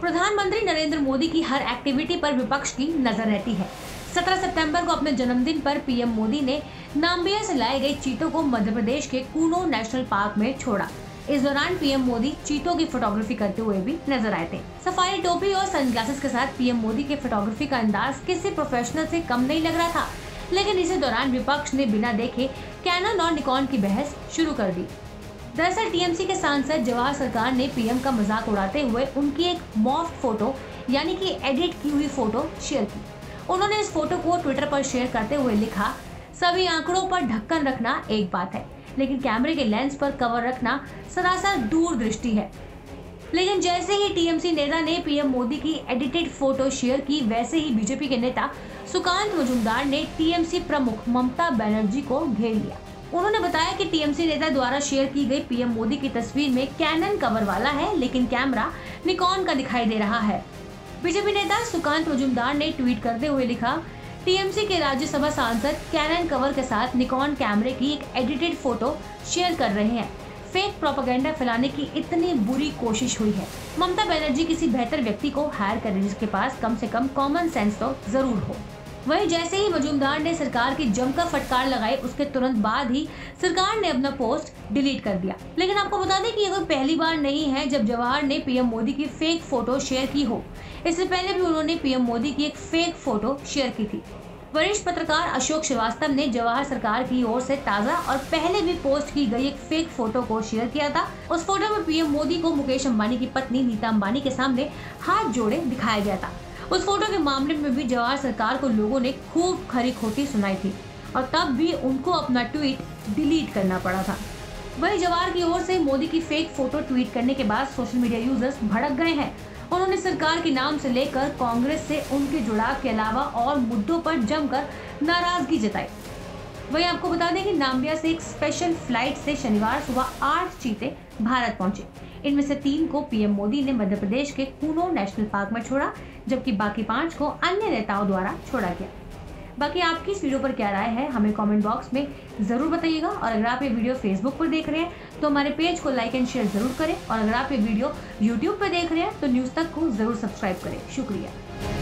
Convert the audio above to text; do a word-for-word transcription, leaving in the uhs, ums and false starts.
प्रधानमंत्री नरेंद्र मोदी की हर एक्टिविटी पर विपक्ष की नजर रहती है। सत्रह सितंबर को अपने जन्मदिन पर पीएम मोदी ने नामीबिया से लाए गए चीतों को मध्य प्रदेश के कूनो नेशनल पार्क में छोड़ा। इस दौरान पीएम मोदी चीतों की फोटोग्राफी करते हुए भी नजर आए थे। सफारी टोपी और सनग्लासेस के साथ पीएम मोदी के फोटोग्राफी का अंदाज किसी प्रोफेशनल से कम नहीं लग रहा था, लेकिन इसी दौरान विपक्ष ने बिना देखे कैनन और निकॉन की बहस शुरू कर दी। दरअसल टीएमसी के सांसद जवाहर सरकार ने पीएम का मजाक उड़ाते हुए उनकी एक मॉफ्ड फोटो यानी कि एडिट की हुई फोटो शेयर की। उन्होंने इस फोटो को ट्विटर पर शेयर करते हुए लिखा, सभी आंकड़ों पर ढक्कन रखना एक बात है, लेकिन कैमरे के लेंस पर कवर रखना सरासर दूरदृष्टि है। लेकिन जैसे ही टीएमसी नेता ने पीएम मोदी की एडिटेड फोटो शेयर की, वैसे ही बीजेपी के नेता सुकांत मजूमदार ने टीएमसी प्रमुख ममता बनर्जी को घेर लिया। उन्होंने बताया कि टीएमसी नेता द्वारा शेयर की गई पीएम मोदी की तस्वीर में कैनन कवर वाला है, लेकिन कैमरा निकॉन का दिखाई दे रहा है। बीजेपी नेता सुकांत मजूमदार ने ट्वीट करते हुए लिखा, टीएमसी के राज्यसभा सांसद कैनन कवर के साथ निकॉन कैमरे की एक एडिटेड फोटो शेयर कर रहे हैं। फेक प्रोपेगेंडा फैलाने की इतनी बुरी कोशिश हुई है। ममता बनर्जी किसी बेहतर व्यक्ति को हायर करें जिसके पास कम से कम कॉमन सेंस तो जरूर हो। वहीं जैसे ही मजूमदार ने सरकार की जमकर फटकार लगाई, उसके तुरंत बाद ही सरकार ने अपना पोस्ट डिलीट कर दिया। लेकिन आपको बता दें कि ये कोई पहली बार नहीं है जब जवाहर ने पीएम मोदी की फेक फोटो शेयर की हो। इससे पहले भी उन्होंने पीएम मोदी की एक फेक फोटो शेयर की थी। वरिष्ठ पत्रकार अशोक श्रीवास्तव ने जवाहर सरकार की ओर से ताज़ा और पहले भी पोस्ट की गई एक फेक फोटो को शेयर किया था। उस फोटो में पीएम मोदी को मुकेश अम्बानी की पत्नी नीता अम्बानी के सामने हाथ जोड़े दिखाया गया था। उस फोटो के मामले में भी जवाहर सरकार को लोगों ने खूब खरी खोटी सुनाई थी और तब भी उनको अपना ट्वीट डिलीट करना पड़ा था। वहीं जवाहर की ओर से मोदी की फेक फोटो ट्वीट करने के बाद सोशल मीडिया यूजर्स भड़क गए हैं। उन्होंने सरकार के नाम से लेकर कांग्रेस से उनके जुड़ाव के अलावा और मुद्दों पर जमकर नाराजगी जताई। वहीं आपको बता दें कि नामीबिया से एक स्पेशल फ्लाइट से शनिवार सुबह आठ चीते भारत पहुंचे। इनमें से तीन को पीएम मोदी ने मध्य प्रदेश के कूनो नेशनल पार्क में छोड़ा, जबकि बाकी पांच को अन्य नेताओं द्वारा छोड़ा गया। बाकी आपकी इस वीडियो पर क्या राय है हमें कमेंट बॉक्स में ज़रूर बताइएगा, और अगर आप ये वीडियो फेसबुक पर देख रहे हैं तो हमारे पेज को लाइक एंड शेयर ज़रूर करें, और अगर आप ये वीडियो यूट्यूब पर देख रहे हैं तो न्यूज़ तक को ज़रूर सब्सक्राइब करें। शुक्रिया।